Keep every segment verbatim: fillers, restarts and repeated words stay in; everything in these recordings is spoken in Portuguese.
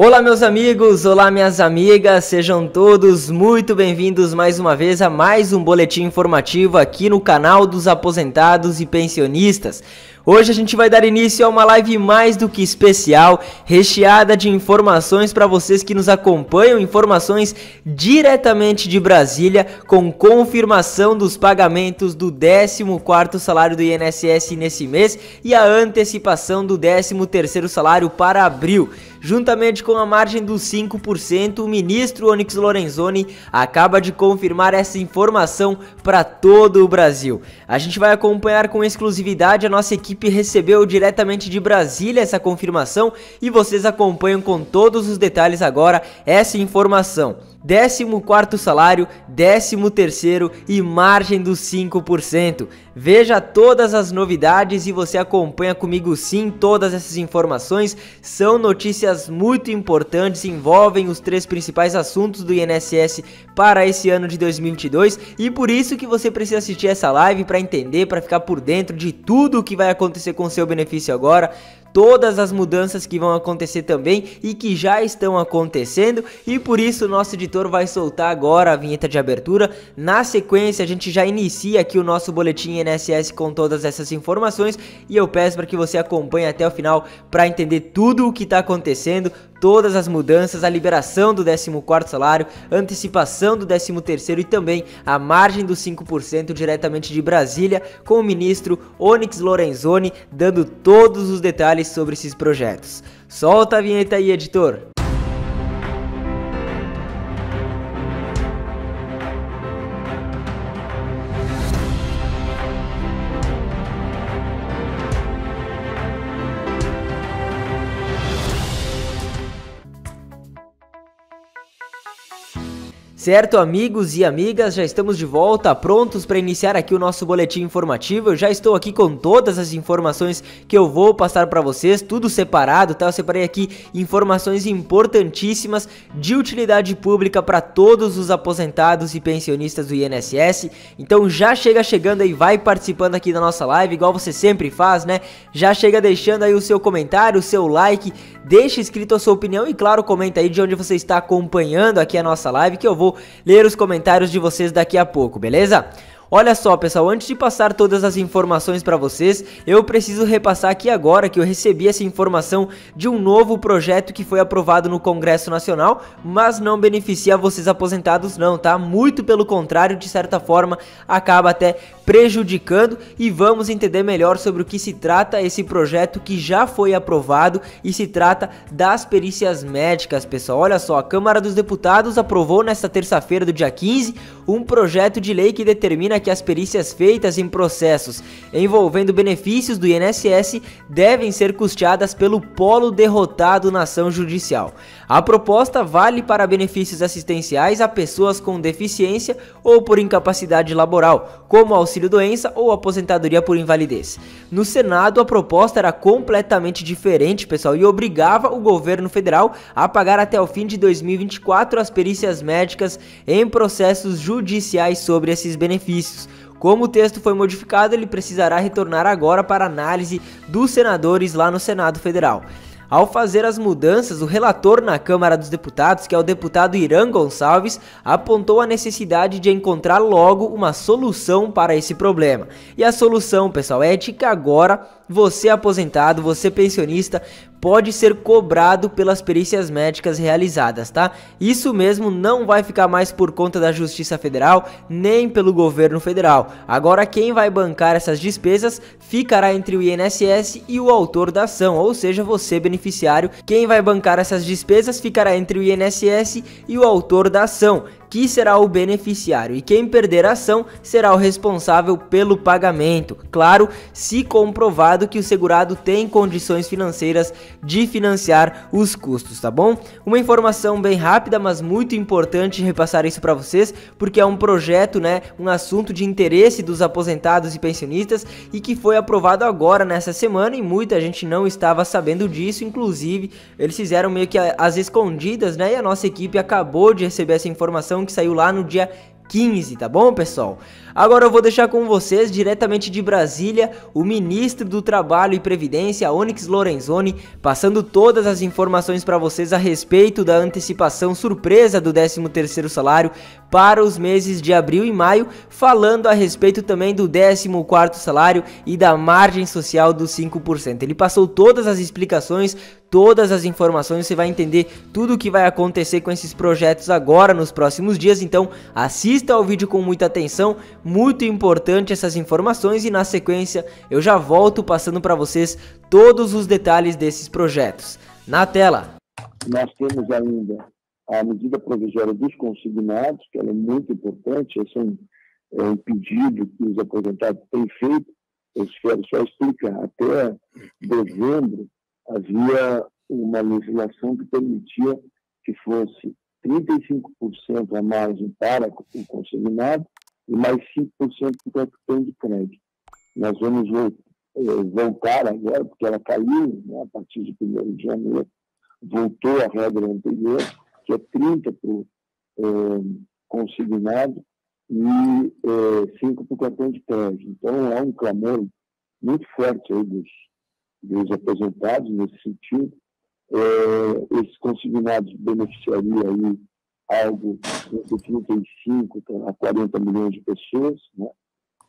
Olá meus amigos, olá minhas amigas, sejam todos muito bem-vindos mais uma vez a mais um boletim informativo aqui no canal dos aposentados e pensionistas. Hoje a gente vai dar início a uma live mais do que especial, recheada de informações para vocês que nos acompanham, informações diretamente de Brasília, com confirmação dos pagamentos do décimo quarto salário do I N S S nesse mês e a antecipação do décimo terceiro salário para abril. Juntamente com a margem dos cinco por cento, o ministro Onyx Lorenzoni acaba de confirmar essa informação para todo o Brasil. A gente vai acompanhar com exclusividade, a nossa equipe recebeu diretamente de Brasília essa confirmação e vocês acompanham com todos os detalhes agora essa informação. décimo quarto salário, décimo terceiro e margem dos cinco por cento. Veja todas as novidades e você acompanha comigo sim todas essas informações. São notícias muito importantes, envolvem os três principais assuntos do I N S S para esse ano de dois mil e vinte e dois e por isso que você precisa assistir essa live para entender, para ficar por dentro de tudo o que vai acontecer com o seu benefício agora. Todas as mudanças que vão acontecer também e que já estão acontecendo, e por isso o nosso editor vai soltar agora a vinheta de abertura. Na sequência, a gente já inicia aqui o nosso boletim I N S S com todas essas informações e eu peço para que você acompanhe até o final para entender tudo o que está acontecendo, todas as mudanças, a liberação do décimo quarto salário, antecipação do décimo terceiro e também a margem dos cinco por cento diretamente de Brasília, com o ministro Onyx Lorenzoni dando todos os detalhes sobre esses projetos. Solta a vinheta aí, editor! Certo, amigos e amigas, já estamos de volta, prontos para iniciar aqui o nosso boletim informativo. Eu já estou aqui com todas as informações que eu vou passar para vocês, tudo separado, tá? Eu separei aqui informações importantíssimas de utilidade pública para todos os aposentados e pensionistas do I N S S. Então já chega chegando aí, vai participando aqui da nossa live, igual você sempre faz, né? Já chega deixando aí o seu comentário, o seu like, deixa escrito a sua opinião e claro, comenta aí de onde você está acompanhando aqui a nossa live, que eu vou ler os comentários de vocês daqui a pouco, beleza? Olha só, pessoal, antes de passar todas as informações para vocês, eu preciso repassar aqui agora que eu recebi essa informação de um novo projeto que foi aprovado no Congresso Nacional, mas não beneficia vocês aposentados não, tá? Muito pelo contrário, de certa forma, acaba até prejudicando, e vamos entender melhor sobre o que se trata esse projeto que já foi aprovado, e se trata das perícias médicas, pessoal. Olha só, a Câmara dos Deputados aprovou nesta terça-feira do dia quinze um projeto de lei que determina que as perícias feitas em processos envolvendo benefícios do I N S S devem ser custeadas pelo polo derrotado na ação judicial. A proposta vale para benefícios assistenciais a pessoas com deficiência ou por incapacidade laboral, como auxílio-doença ou aposentadoria por invalidez. No Senado, a proposta era completamente diferente, pessoal, e obrigava o governo federal a pagar até o fim de dois mil e vinte e quatro as perícias médicas em processos judiciais sobre esses benefícios. Como o texto foi modificado, ele precisará retornar agora para análise dos senadores lá no Senado Federal. Ao fazer as mudanças, o relator na Câmara dos Deputados, que é o deputado Irã Gonçalves, apontou a necessidade de encontrar logo uma solução para esse problema. E a solução, pessoal, é de que agora você aposentado, você pensionista, pode ser cobrado pelas perícias médicas realizadas, tá? Isso mesmo, não vai ficar mais por conta da Justiça Federal, nem pelo governo federal. Agora quem vai bancar essas despesas ficará entre o I N S S e o autor da ação, ou seja, você beneficiário. Quem vai bancar essas despesas ficará entre o I N S S e o autor da ação, que será o beneficiário, e quem perder a ação será o responsável pelo pagamento. Claro, se comprovado que o segurado tem condições financeiras de financiar os custos, tá bom? Uma informação bem rápida, mas muito importante repassar isso para vocês, porque é um projeto, né, um assunto de interesse dos aposentados e pensionistas e que foi aprovado agora nessa semana e muita gente não estava sabendo disso, inclusive eles fizeram meio que as escondidas, né, e a nossa equipe acabou de receber essa informação que saiu lá no dia quinze, tá bom, pessoal? Agora eu vou deixar com vocês, diretamente de Brasília, o ministro do Trabalho e Previdência, Onyx Lorenzoni, passando todas as informações para vocês a respeito da antecipação surpresa do décimo terceiro salário para os meses de abril e maio, falando a respeito também do décimo quarto salário e da margem social dos cinco por cento. Ele passou todas as explicações, todas as informações, você vai entender tudo o que vai acontecer com esses projetos agora nos próximos dias, então assista ao vídeo com muita atenção, muito importante essas informações, e na sequência eu já volto passando para vocês todos os detalhes desses projetos. Na tela! Nós temos ainda a medida provisória dos consignados, que ela é muito importante, esse é um, é um pedido que os aposentados têm feito, eu quero só explicar, até dezembro havia uma legislação que permitia que fosse trinta e cinco por cento a margem para o consignado e mais cinco por cento para o cartão de crédito. Nós vamos voltar agora, porque ela caiu, né, a partir de primeiro de janeiro, voltou a regra anterior, que é trinta por cento para o eh, consignado e eh, cinco por cento para o cartão de crédito. Então, há um clamor muito forte aí dos dos aposentados nesse sentido. É, esses consignados beneficiaria aí algo entre trinta e cinco a quarenta milhões de pessoas, né?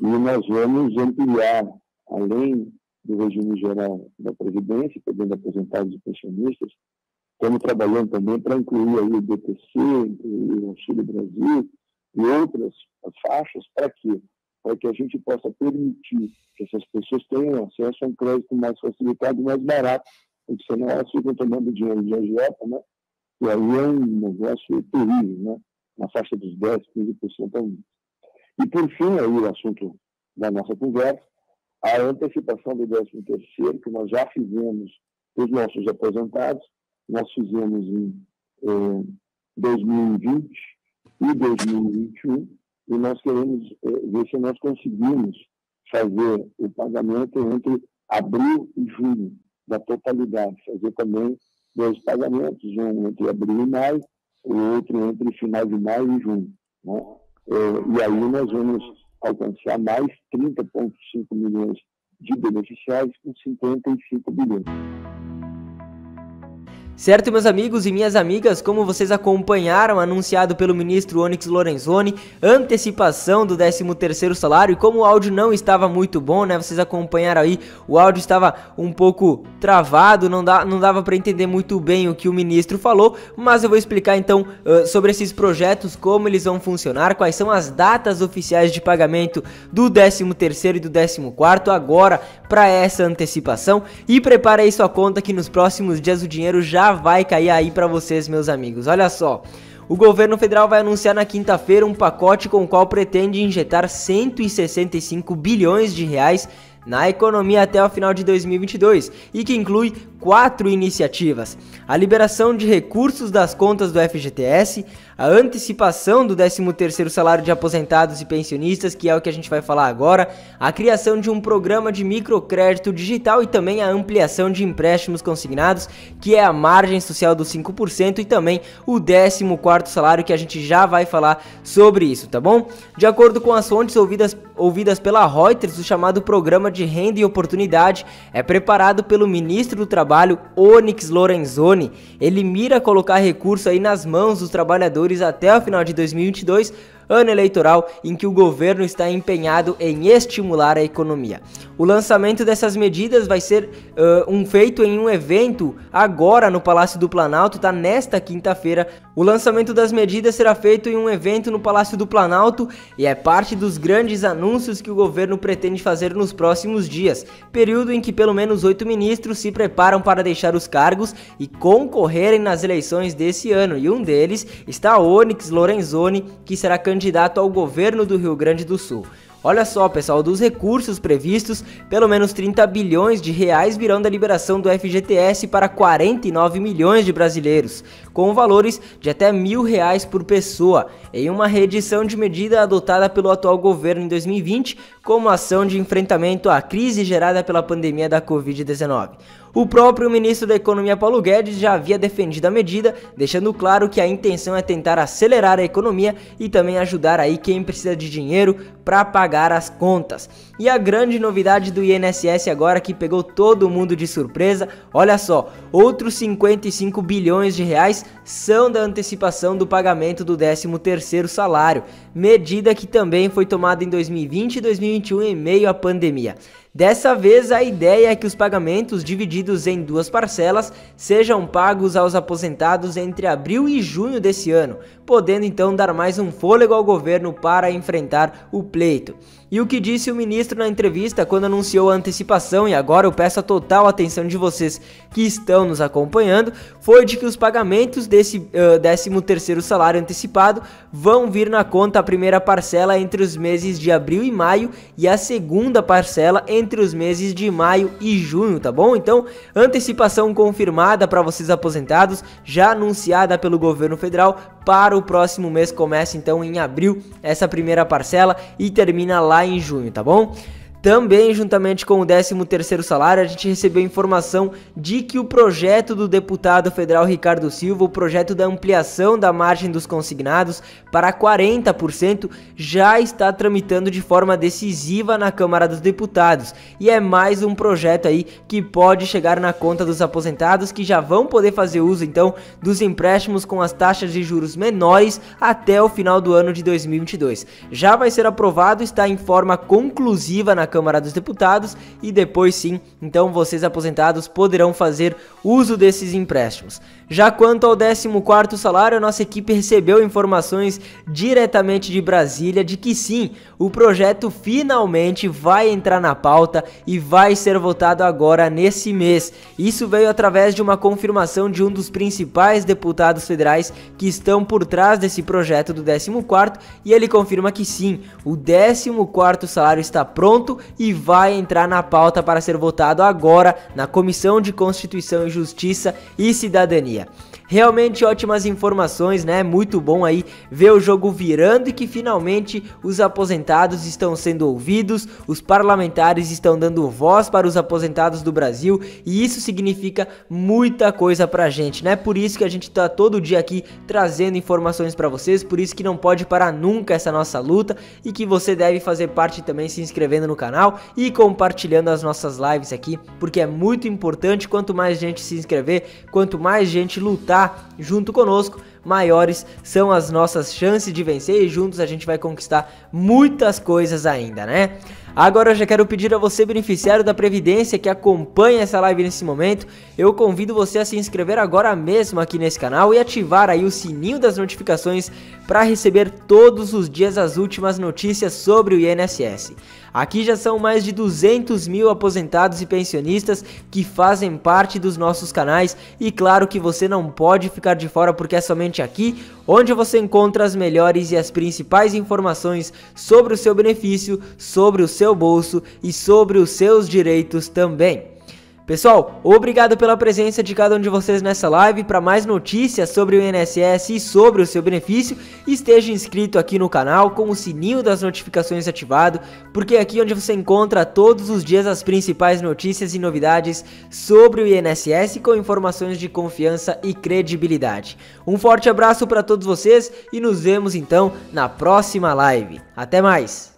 E nós vamos ampliar, além do regime geral da Previdência, pegando aposentados e pensionistas, estamos trabalhando também para incluir aí o B T C, incluir o Auxílio Brasil e outras faixas, para quê? Para que a gente possa permitir que essas pessoas tenham acesso a um crédito mais facilitado e mais barato, porque senão elas ficam tomando dinheiro de agiota, né? E aí é um negócio terrível, né? Na faixa dos dez, quinze por cento ao mês. E, por fim, aí o assunto da nossa conversa, a antecipação do décimo terceiro, que nós já fizemos para os nossos aposentados, nós fizemos em eh, dois mil e vinte e dois mil e vinte e um, e nós queremos eh, ver se nós conseguimos fazer o pagamento entre abril e junho, da totalidade, fazer também dois pagamentos, um entre abril e maio, o outro entre final de maio e junho, né? Eh, e aí nós vamos alcançar mais trinta vírgula cinco milhões de beneficiários com cinquenta e cinco bilhões. Certo, meus amigos e minhas amigas, como vocês acompanharam, anunciado pelo ministro Onyx Lorenzoni, antecipação do décimo terceiro salário, e como o áudio não estava muito bom, né, vocês acompanharam aí, o áudio estava um pouco travado, não, dá, não dava para entender muito bem o que o ministro falou, mas eu vou explicar então uh, sobre esses projetos, como eles vão funcionar, quais são as datas oficiais de pagamento do décimo terceiro e do décimo quarto, agora para essa antecipação, e prepara aí sua conta que nos próximos dias o dinheiro já vai cair aí para vocês, meus amigos. Olha só, o governo federal vai anunciar na quinta-feira um pacote com o qual pretende injetar cento e sessenta e cinco bilhões de reais na economia até o final de dois mil e vinte e dois, e que inclui quatro iniciativas: a liberação de recursos das contas do F G T S, a antecipação do décimo terceiro salário de aposentados e pensionistas, que é o que a gente vai falar agora, a criação de um programa de microcrédito digital e também a ampliação de empréstimos consignados, que é a margem social dos cinco por cento, e também o décimo quarto salário, que a gente já vai falar sobre isso, tá bom? De acordo com as fontes ouvidas, ouvidas pela Reuters, o chamado Programa de Renda e Oportunidade é preparado pelo ministro do Trabalho, Onyx Lorenzoni. Ele mira colocar recurso aí nas mãos dos trabalhadores até o final de dois mil e vinte e dois, ano eleitoral em que o governo está empenhado em estimular a economia. O lançamento dessas medidas vai ser uh, um feito em um evento agora no Palácio do Planalto, tá? Nesta quinta-feira, o lançamento das medidas será feito em um evento no Palácio do Planalto e é parte dos grandes anúncios que o governo pretende fazer nos próximos dias, período em que pelo menos oito ministros se preparam para deixar os cargos e concorrerem nas eleições desse ano, e um deles está Onyx Lorenzoni, que será candidato ao governo do Rio Grande do Sul. Olha só, pessoal, dos recursos previstos, pelo menos trinta bilhões de reais virão da liberação do F G T S para quarenta e nove milhões de brasileiros, com valores de até mil reais por pessoa, em uma reedição de medida adotada pelo atual governo em dois mil e vinte como ação de enfrentamento à crise gerada pela pandemia da Covid dezenove. O próprio ministro da Economia, Paulo Guedes, já havia defendido a medida, deixando claro que a intenção é tentar acelerar a economia e também ajudar aí quem precisa de dinheiro para pagar as contas. E a grande novidade do I N S S agora, que pegou todo mundo de surpresa, olha só, outros cinquenta e cinco bilhões de reais são da antecipação do pagamento do décimo terceiro salário, medida que também foi tomada em dois mil e vinte e dois mil e vinte e um em meio à pandemia. Dessa vez, a ideia é que os pagamentos divididos em duas parcelas sejam pagos aos aposentados entre abril e junho desse ano, podendo então dar mais um fôlego ao governo para enfrentar o pleito. E o que disse o ministro na entrevista quando anunciou a antecipação, e agora eu peço a total atenção de vocês que estão nos acompanhando, foi de que os pagamentos desse uh, décimo terceiro salário antecipado vão vir na conta a primeira parcela entre os meses de abril e maio e a segunda parcela entre entre os meses de maio e junho, tá bom? Então, antecipação confirmada para vocês aposentados, já anunciada pelo governo federal para o próximo mês. Começa então em abril essa primeira parcela e termina lá em junho, tá bom? Também, juntamente com o décimo terceiro salário, a gente recebeu informação de que o projeto do deputado federal Ricardo Silva, o projeto da ampliação da margem dos consignados para quarenta por cento, já está tramitando de forma decisiva na Câmara dos Deputados. E é mais um projeto aí que pode chegar na conta dos aposentados, que já vão poder fazer uso então dos empréstimos com as taxas de juros menores até o final do ano de dois mil e vinte e dois. Já vai ser aprovado, está em forma conclusiva na Câmara dos Deputados, e depois sim, então vocês aposentados poderão fazer uso desses empréstimos. Já quanto ao décimo quarto salário, a nossa equipe recebeu informações diretamente de Brasília de que sim, o projeto finalmente vai entrar na pauta e vai ser votado agora nesse mês. Isso veio através de uma confirmação de um dos principais deputados federais que estão por trás desse projeto do décimo quarto, e ele confirma que sim, o décimo quarto salário está pronto e vai entrar na pauta para ser votado agora na Comissão de Constituição e Justiça e Cidadania. Realmente ótimas informações, né? Muito bom aí ver o jogo virando e que finalmente os aposentados estão sendo ouvidos, os parlamentares estão dando voz para os aposentados do Brasil, e isso significa muita coisa pra gente, né? Por isso que a gente tá todo dia aqui trazendo informações pra vocês, por isso que não pode parar nunca essa nossa luta e que você deve fazer parte também se inscrevendo no canal e compartilhando as nossas lives aqui, porque é muito importante. Quanto mais gente se inscrever, quanto mais gente lutar junto conosco, maiores são as nossas chances de vencer, e juntos a gente vai conquistar muitas coisas ainda, né? Agora eu já quero pedir a você, beneficiário da Previdência, que acompanha essa live nesse momento, eu convido você a se inscrever agora mesmo aqui nesse canal e ativar aí o sininho das notificações para receber todos os dias as últimas notícias sobre o I N S S. Aqui já são mais de duzentos mil aposentados e pensionistas que fazem parte dos nossos canais, e claro que você não pode ficar de fora, porque é somente aqui onde você encontra as melhores e as principais informações sobre o seu benefício, sobre o seu seu bolso e sobre os seus direitos também. Pessoal, obrigado pela presença de cada um de vocês nessa live. Para mais notícias sobre o I N S S e sobre o seu benefício, esteja inscrito aqui no canal com o sininho das notificações ativado, porque é aqui onde você encontra todos os dias as principais notícias e novidades sobre o I N S S, com informações de confiança e credibilidade. Um forte abraço para todos vocês e nos vemos então na próxima live. Até mais!